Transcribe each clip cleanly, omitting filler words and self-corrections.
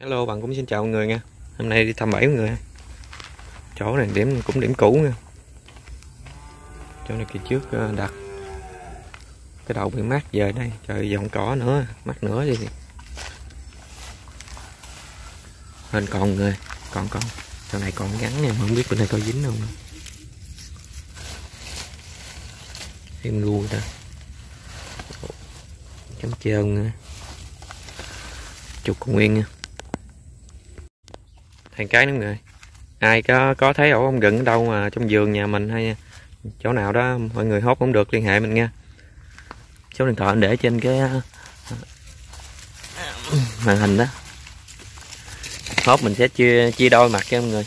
Hello bạn, cũng xin chào mọi người nha. Hôm nay đi thăm bẫy mọi người. Chỗ này cũng điểm cũ nha. Chỗ này kỳ trước đặt cái đầu bị mát về đây, trời dòng cỏ nữa, mát nữa gì. Hên còn người, còn. Chỗ này còn ngắn nha, mà không biết bên này có dính không. Thêm luôn ta. Chấm trơn nha. Chụp còn nguyên nha. Thằng cái nữa người, ai có thấy ổ ong rừng ở đâu mà trong vườn nhà mình hay chỗ nào đó mọi người hốt cũng được, liên hệ mình nha. Số điện thoại anh để trên cái màn hình đó. Hốt mình sẽ chia đôi mặt cho mọi người.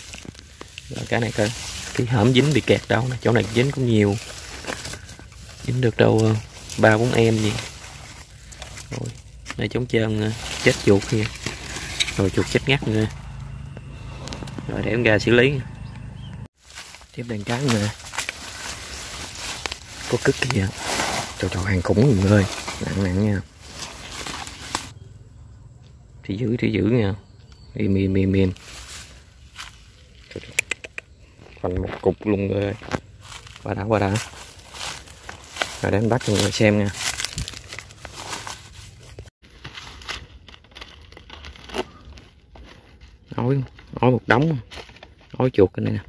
Rồi cái này coi, cái hõm dính bị kẹt đâu, chỗ này dính cũng nhiều, dính được đâu 3-4 em gì. Rồi đây chống trơn chết chuột kìa, rồi chuột chết ngắt nữa. Rồi để em ra xử lý. Tiếp đàn cá nè. Có cứt kìa. Trời hàng khủng mọi người. Nặng nha. Thì giữ nha. Im. Thành một cục luôn rồi. Qua đã. Rồi để em bắt cho mọi người xem nha. Ối một đống, ối chuột cái này nè,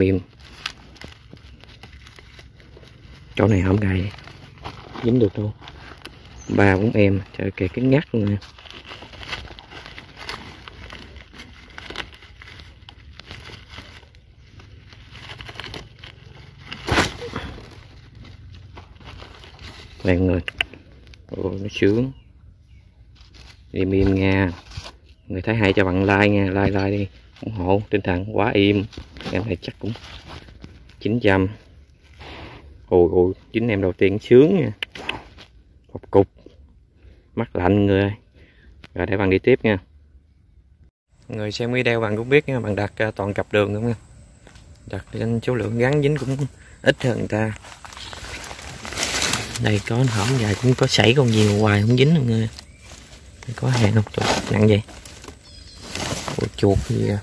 im. Chỗ này không gài dính được đâu, 3-4 em, trời kìa cái ngắt luôn nè. Đây mọi người, ôi nó sướng. Im nha. Người thấy hay cho bạn like nha, like đi, ủng hộ tinh thần quá im. Em này chắc cũng 900. Ôi, chính em đầu tiên sướng nha. Một cục. Mắt lạnh người ơi. Rồi để bạn đi tiếp nha. Người xem video bạn cũng biết nha, bạn đặt toàn cặp đường đúng không? Đặt trên số lượng gắn dính cũng ít hơn người ta. Đây có hỏng dài cũng có sảy còn nhiều hoài không dính mọi người. Có hàng không? Trời, nặng vậy. Ủa, chuột gì à?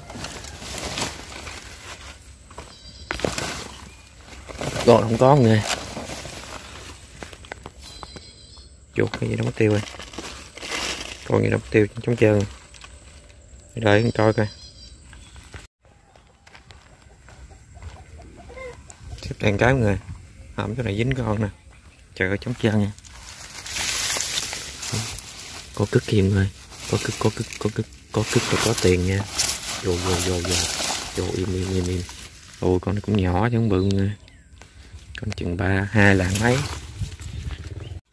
Rồi không có mọi người. Chuột cái gì đó mất tiêu rồi. Còn gì đó mất tiêu trong trơn. Đợi con coi. Xếp đèn cái mọi người. Hỏng chỗ này dính con nè. Trời ơi chống chân nha. Có cứt kìm rồi. Có cứt rồi, có tiền nha. Vô im. Ôi con nó cũng nhỏ chứ không bự nha. Con chừng 3-2 lạng mấy.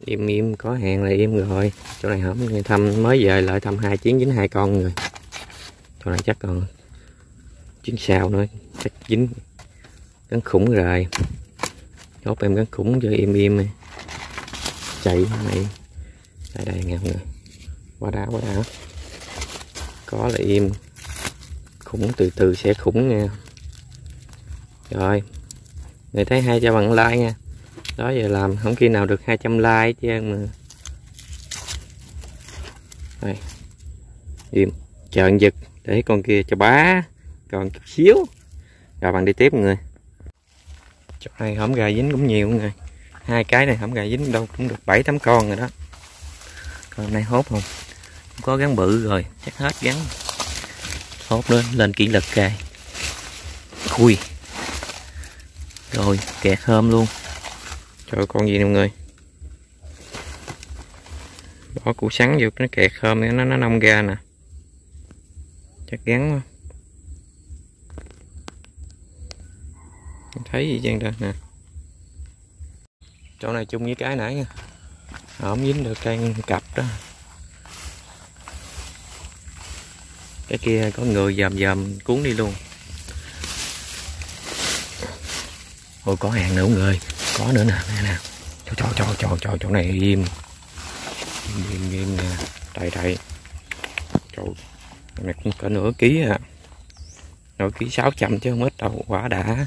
Im có hàng là im rồi. Chỗ này hổng người thăm, mới về lại thăm 2 chuyến dính 2 con rồi. Chỗ này chắc còn chuyến sau nữa chắc dính cắn khủng rồi. Chốt em cắn khủng cho im này. Chạy này đây nghe người, quá đá có là im khủng, từ sẽ khủng nha. Rồi người thấy hay cho bằng like nha, đó giờ làm không khi nào được 200 like chứ mà. Đây im trợn giật để con kia cho bá còn chút xíu. Rồi bạn đi tiếp mọi người. Chỗ này hổm gà dính cũng nhiều mọi người. 2 cái này hổm gà dính đâu cũng được 7-8 con rồi đó. Còn hôm nay hốt không? Không có gắn bự rồi, chắc hết gắn. Hốt lên, kỹ lực kìa. Khui. Rồi, kẹt hôm luôn. Trời ơi, con gì nè mọi người. Bỏ củ sắn vô nó kẹt hôm nữa, nó nông ra nè. Chắc gắn quá. Không thấy gì chăng ta nè. Chỗ này chung với cái nãy nha. Không dính được cây cặp đó. Cái kia có người dòm cuốn đi luôn. Ôi có hàng nữa người. Có nữa nè. Trời chỗ này im. Im nè. Đây. Trời. Cái này cũng có nửa ký à. Nửa ký 600 chứ không ít đâu. Quả đã.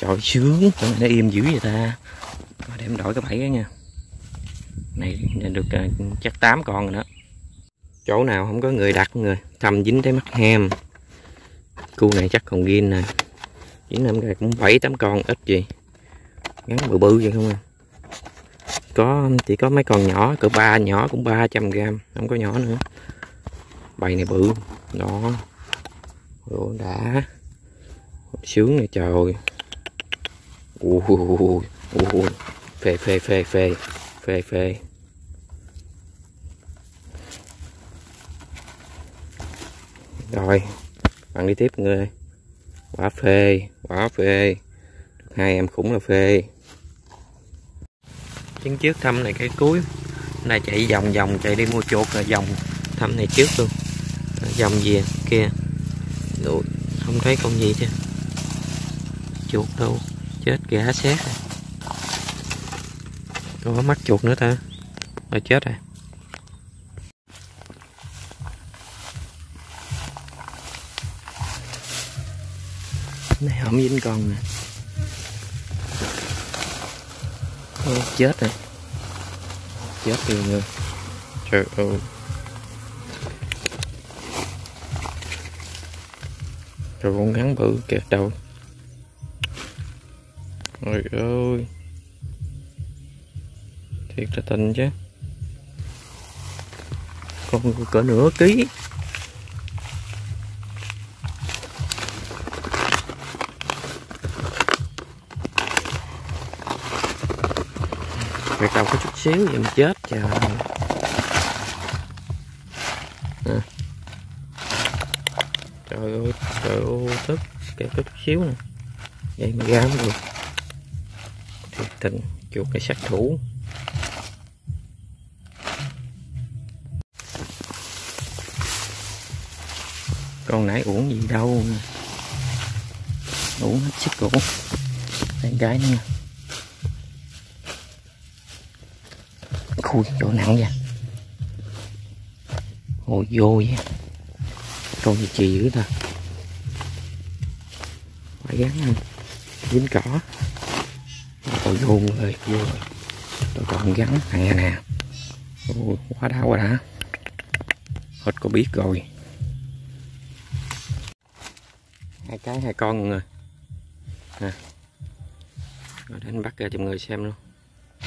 Trời sướng, chỗ này nó im dữ vậy ta. Để em đổi cái bẫy đó nha. Này được chắc 8 con rồi đó. Chỗ nào không có người đặt người thầm dính tới mắt ham. Cu này chắc còn ghiên nè. Dính năm cái cũng 7-8 con ít gì. Ngắn bự bự vậy không à. Có chỉ có mấy con nhỏ cỡ 3, nhỏ cũng 300g, không có nhỏ nữa. Bầy này bự đó. Rồi đã. Sướng này trời. Ui. Phê. Rồi, bạn đi tiếp người ơi. Quả phê. Được hai em khủng là phê. Chuyến trước thăm này cái cuối. Hôm nay chạy vòng chạy đi mua chuột rồi vòng thăm này trước luôn. Vòng về kia. Rồi, không thấy con gì chứ. Chuột đâu. Chết gã xét rồi. Đâu có mắt chuột nữa ta. Rồi chết rồi. Này không dính con nè. Ôi, chết rồi. Chết rồi người. Trời ơi. Rồi con ngắn bự kẹt đầu. Ôi ơi. Thiệt là tình chứ. Con cỡ nửa ký. Việc đầu có chút xíu vậy mà chết trời. À. Trời ơi, tức kẹt có chút xíu nè. Vậy mà ra không được. Thiệt tình, chuột cái sát thủ. Con nãy uổng gì đâu, uổng hết sức uổng. Đây cái nữa. Khui chỗ nặng vậy, ngồi vô vậy, con gì chì dữ ta, phải gắn dính cỏ, ngồi vô rồi, tôi còn gắn nè, ôi quá đau rồi đã, hết có biết rồi. Hai con mọi người nè. Để anh bắt ra cho mọi người xem luôn.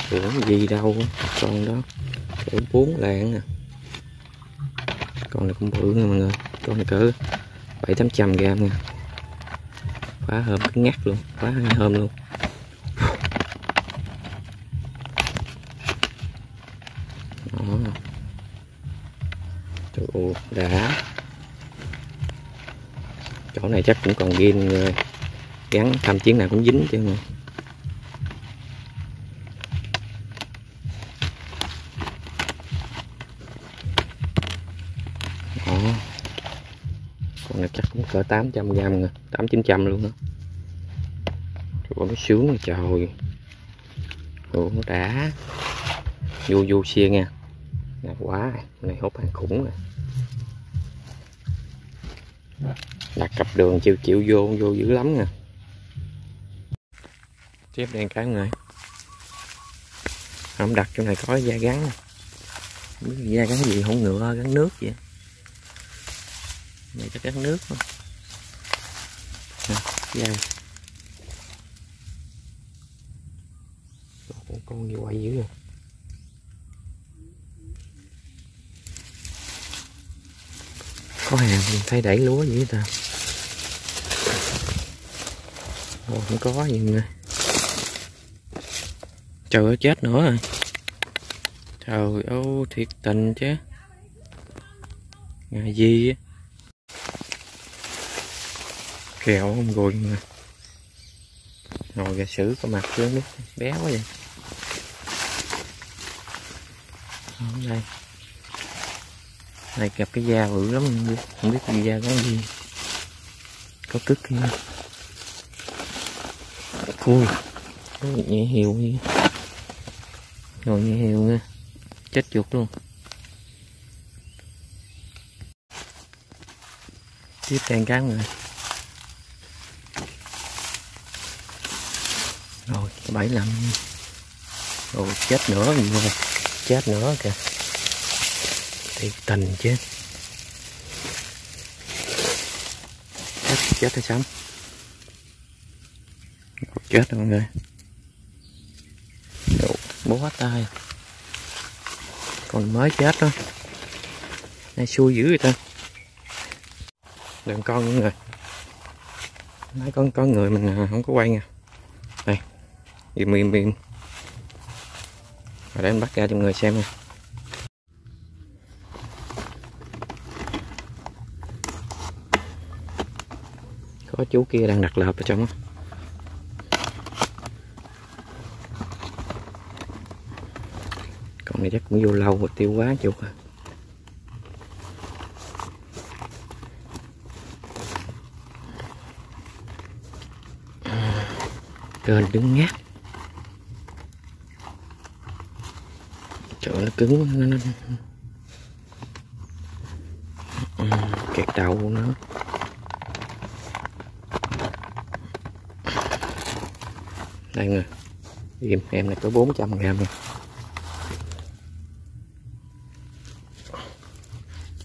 Tưởng gì đâu, con đó cỡ 4 lạng nè. Con này cũng bự nha mọi người. Con này cỡ 700-800g nha. Khóa hôm cứng ngắt luôn, khóa hai hôm luôn. Đó. Trời ơi, đã. Chỗ này chắc cũng còn ghim người. Gắn thăm chiến nào cũng dính chứ mà. Đó. Con này chắc cũng cỡ 800g rồi, 800-900 luôn đó. Trời ơi, nó sướng rồi trời. Ủa nó đã. Vô xia nha. Này quá, này hốt hàng khủng rồi. Đặt cặp đường chịu vô dữ lắm nè. Tiếp đèn cái người. Không đặt chỗ này có da gắn. Da gắn gì không ngựa, gắn nước vậy. Này chắc gắn nước không. Nè, da. Con gì quậy dữ vậy. Có hàng mình thấy đẩy lúa vậy ta. Ồ, không có gì nữa. Trời ơi chết nữa rồi. Trời ơi thiệt tình chứ. Ngày gì á. Kẹo không rồi người. Ngồi gà sử có mặt chứ bé quá vậy. Không đây. Này gặp cái da bự lắm, không biết con da có gì. Có cứt kia. Ui, nhẹ hiệu đi. Rồi nhẹ hiệu nha. Chết chuột luôn. Tiếp đèn cán rồi. 75. Ồ, chết nữa mọi người, chết nữa kìa, thiệt tình chứ. Chết hay sống. Chết rồi mọi người. Bó tay. Còn mới chết đó. Này xui dữ vậy ta. Đừng con mọi người. Nói có người mình không có quay nha. Đây. Im. Rồi để mình bắt ra cho mọi người xem nha. Có chú kia đang đặt lợp ở trong đó. Con này chắc cũng vô lâu rồi, tiêu quá chuột à. Kênh đứng ngát. Trời nó cứng quá, nó kẹt đầu của nó. Đây người im em này có 400 gram nè.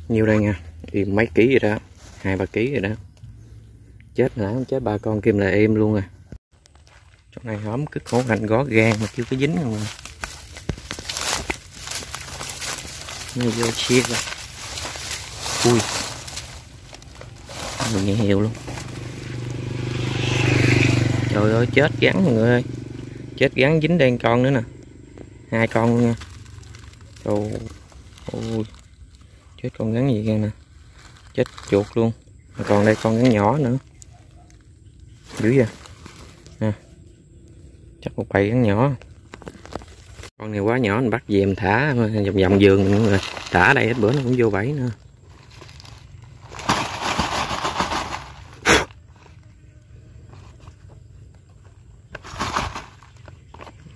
Nhiêu đây nha, im mấy ký rồi đó, 2-3 ký rồi đó. Chết nữa, chết 3 con kim là im luôn rồi. Trong này hóm cứ khổ hành gó gan mà chưa có dính không. Nó vô chia ra. Ui, mình nghe hiệu luôn. Trời ơi, chết gắn mọi người ơi. Chết gắn dính đen con nữa nè. 2 con luôn nha. Ôi. Chết con gắn gì kìa nè. Chết chuột luôn. Còn đây con gắn nhỏ nữa. Dữ vậy. Nè. Chắc một bầy gắn nhỏ. Con này quá nhỏ mình bắt về mình thả vòng vòng vườn mình luôn rồi. Thả đây hết bữa nó cũng vô bẫy nữa.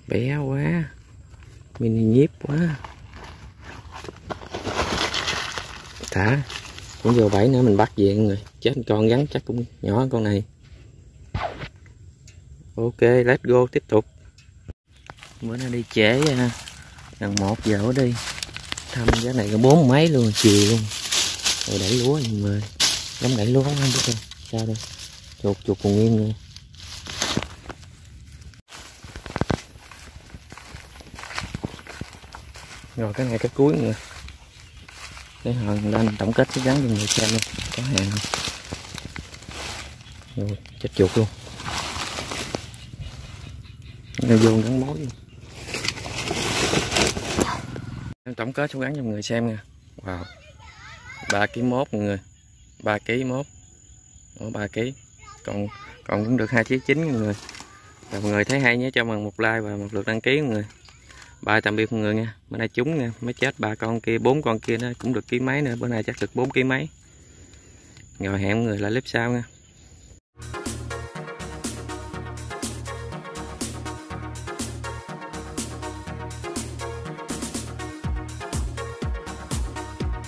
Bé quá, mini nhíp quá, thả cũng vô bẫy nữa, mình bắt về người. Chết con gắn chắc cũng nhỏ con này. Ok, let's go, tiếp tục. Bữa nay đi trễ ha, gần 1 giờ đi thăm giá này có 40 mấy luôn, chiều luôn rồi. Đẩy lúa nhưng mà đóng đẩy lúa không biết không sao đây. Chuột còn nguyên rồi. Rồi cái này cái cuối nữa. Để hồi lên tổng kết cái gắn cho người xem luôn. Có hàng không? Rồi, chết chuột luôn. Nó vô gắn mối luôn. Tổng kết số gắn cho người xem nha. Wow. 3,1 kg mọi người. 3,1 kg. Ủa 3 kg. Còn cũng được 2,9 kg mọi người. Rồi mọi người thấy hay nhớ cho mình 1 like và 1 lượt đăng ký mọi người. Bye, tạm biệt mọi người nha. Bữa nay trúng nha, mới chết 3 con kia, 4 con kia nó cũng được ký mấy nữa, bữa nay chắc được 4 ký mấy. Rồi hẹn mọi người lại clip sau nha.